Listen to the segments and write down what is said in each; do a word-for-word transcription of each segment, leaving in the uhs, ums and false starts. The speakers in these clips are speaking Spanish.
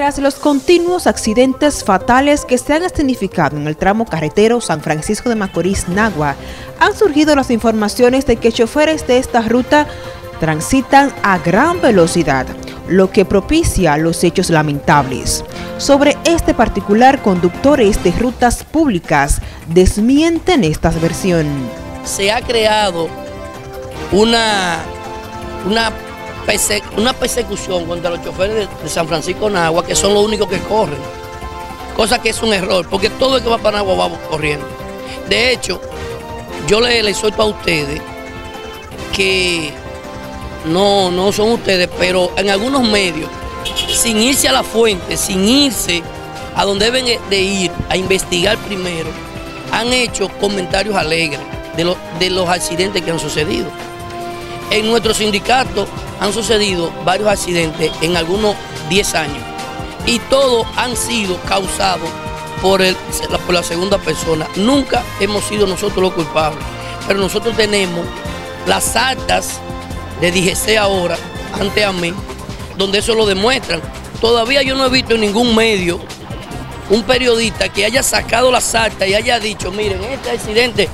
Tras los continuos accidentes fatales que se han escenificado en el tramo carretero San Francisco de Macorís-Nagua, han surgido las informaciones de que choferes de esta ruta transitan a gran velocidad, lo que propicia los hechos lamentables. Sobre este particular, conductores de rutas públicas desmienten esta versión. Se ha creado una, una una persecución contra los choferes de San Francisco de Nagua, que son los únicos que corren, cosa que es un error, porque todo el que va para Nagua va corriendo. De hecho, yo les exhorto a ustedes que no, no son ustedes, pero en algunos medios, sin irse a la fuente, sin irse a donde deben de ir a investigar primero, han hecho comentarios alegres de, lo, de los accidentes que han sucedido. En nuestro sindicato han sucedido varios accidentes en algunos diez años y todos han sido causados por, el, por la segunda persona. Nunca hemos sido nosotros los culpables, pero nosotros tenemos las actas de D G C ahora, ante a mí, donde eso lo demuestran. Todavía yo no he visto en ningún medio un periodista que haya sacado las actas y haya dicho, miren, este accidente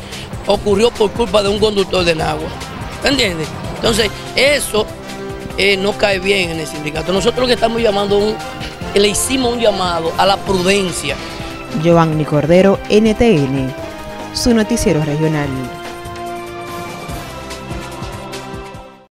ocurrió por culpa de un conductor de Nagua. ¿Entiendes? Entonces, eso eh, no cae bien en el sindicato. Nosotros lo que estamos llamando, un, le hicimos un llamado a la prudencia. Giovanni Cordero, N T N, su noticiero regional.